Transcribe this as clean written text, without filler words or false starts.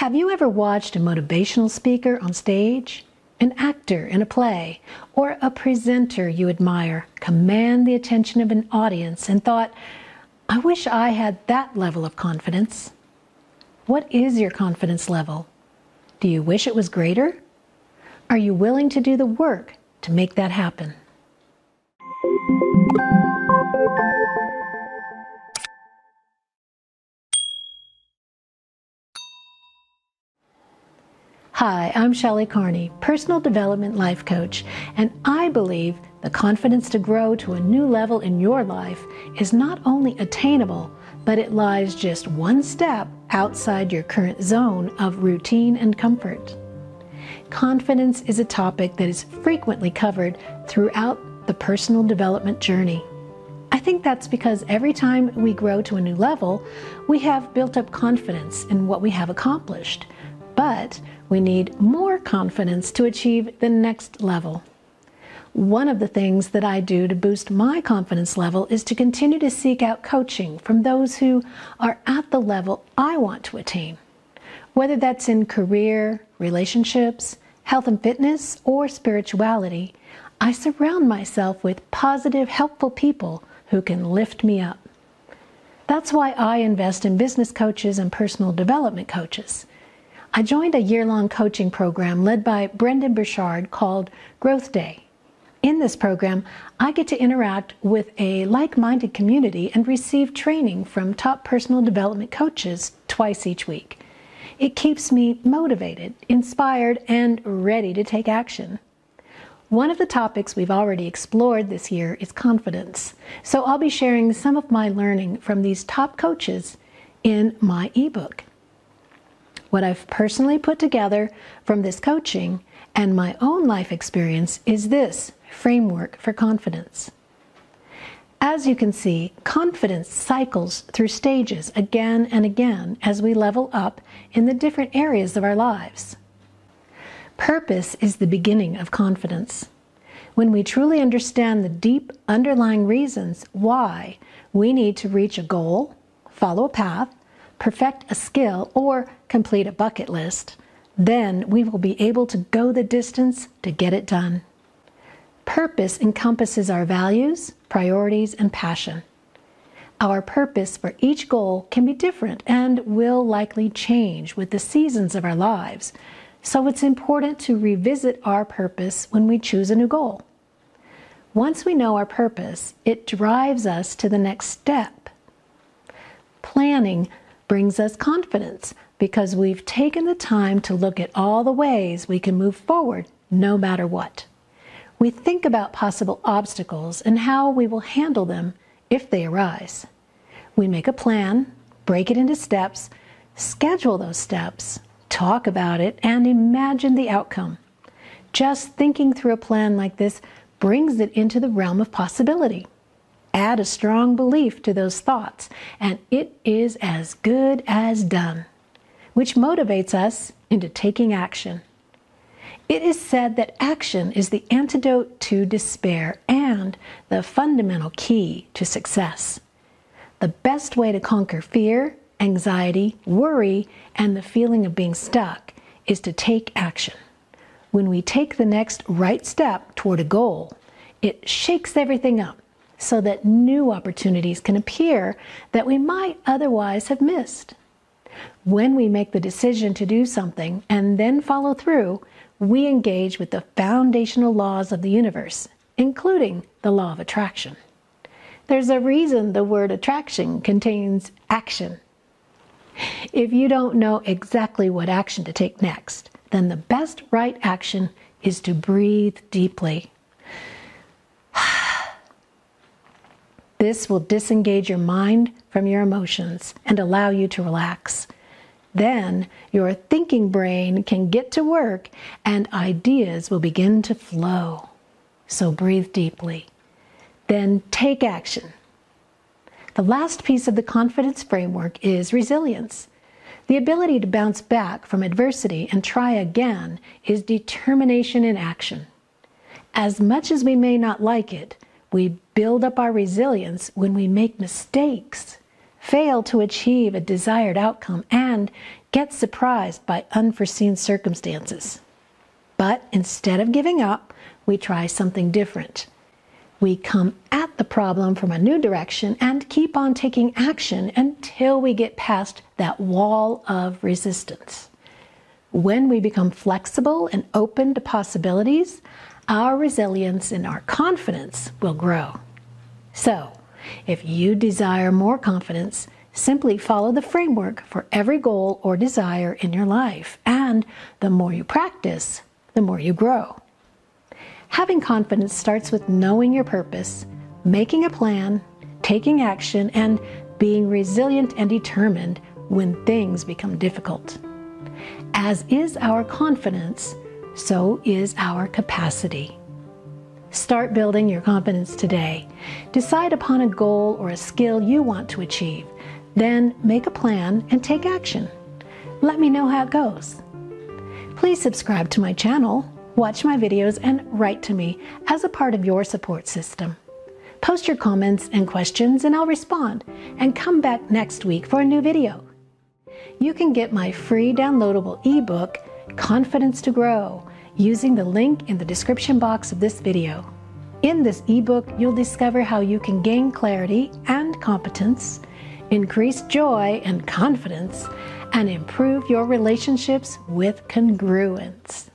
Have you ever watched a motivational speaker on stage, an actor in a play, or a presenter you admire command the attention of an audience and thought, I wish I had that level of confidence? What is your confidence level? Do you wish it was greater? Are you willing to do the work to make that happen? Hi, I'm Shelley Carney, personal development life coach, and I believe the confidence to grow to a new level in your life is not only attainable, but it lies just one step outside your current zone of routine and comfort. Confidence is a topic that is frequently covered throughout the personal development journey. I think that's because every time we grow to a new level, we have built up confidence in what we have accomplished. But we need more confidence to achieve the next level. One of the things that I do to boost my confidence level is to continue to seek out coaching from those who are at the level I want to attain, whether that's in career, relationships, health and fitness, or spirituality. I surround myself with positive, helpful people who can lift me up. That's why I invest in business coaches and personal development coaches. I joined a year-long coaching program led by Brendan Burchard called Growth Day. In this program, I get to interact with a like-minded community and receive training from top personal development coaches twice each week. It keeps me motivated, inspired, and ready to take action. One of the topics we've already explored this year is confidence, so I'll be sharing some of my learning from these top coaches in my ebook. What I've personally put together from this coaching and my own life experience is this framework for confidence. As you can see, confidence cycles through stages again and again as we level up in the different areas of our lives. Purpose is the beginning of confidence. When we truly understand the deep underlying reasons why we need to reach a goal, follow a path, perfect a skill, or complete a bucket list, then we will be able to go the distance to get it done. Purpose encompasses our values, priorities, and passion. Our purpose for each goal can be different and will likely change with the seasons of our lives, so it's important to revisit our purpose when we choose a new goal. Once we know our purpose, it drives us to the next step. Planning brings us confidence because we've taken the time to look at all the ways we can move forward no matter what. We think about possible obstacles and how we will handle them if they arise. We make a plan, break it into steps, schedule those steps, talk about it, and imagine the outcome. Just thinking through a plan like this brings it into the realm of possibility. Add a strong belief to those thoughts, and it is as good as done, which motivates us into taking action. It is said that action is the antidote to despair and the fundamental key to success. The best way to conquer fear, anxiety, worry, and the feeling of being stuck is to take action. When we take the next right step toward a goal, it shakes everything up, so that new opportunities can appear that we might otherwise have missed. When we make the decision to do something and then follow through, we engage with the foundational laws of the universe, including the law of attraction. There's a reason the word attraction contains action. If you don't know exactly what action to take next, then the best right action is to breathe deeply. This will disengage your mind from your emotions and allow you to relax. Then your thinking brain can get to work and ideas will begin to flow. So breathe deeply. Then take action. The last piece of the confidence framework is resilience. The ability to bounce back from adversity and try again is determination in action. As much as we may not like it, we build up our resilience when we make mistakes, fail to achieve a desired outcome, and Get surprised by unforeseen circumstances. But instead of giving up, we try something different. We come at the problem from a new direction and keep on taking action until we get past that wall of resistance. When we become flexible and open to possibilities, our resilience and our confidence will grow. So, if you desire more confidence, simply follow the framework for every goal or desire in your life, and the more you practice, the more you grow. Having confidence starts with knowing your purpose, making a plan, taking action, and being resilient and determined when things become difficult. As is our confidence, so is our capacity. Start building your confidence today. Decide upon a goal or a skill you want to achieve. Then make a plan and take action. Let me know how it goes. Please subscribe to my channel, watch my videos, and write to me as a part of your support system. Post your comments and questions and I'll respond, and come back next week for a new video. You can get my free downloadable ebook, Confidence to Grow, using the link in the description box of this video. In this ebook, you'll discover how you can gain clarity and competence, increase joy and confidence, and improve your relationships with congruence.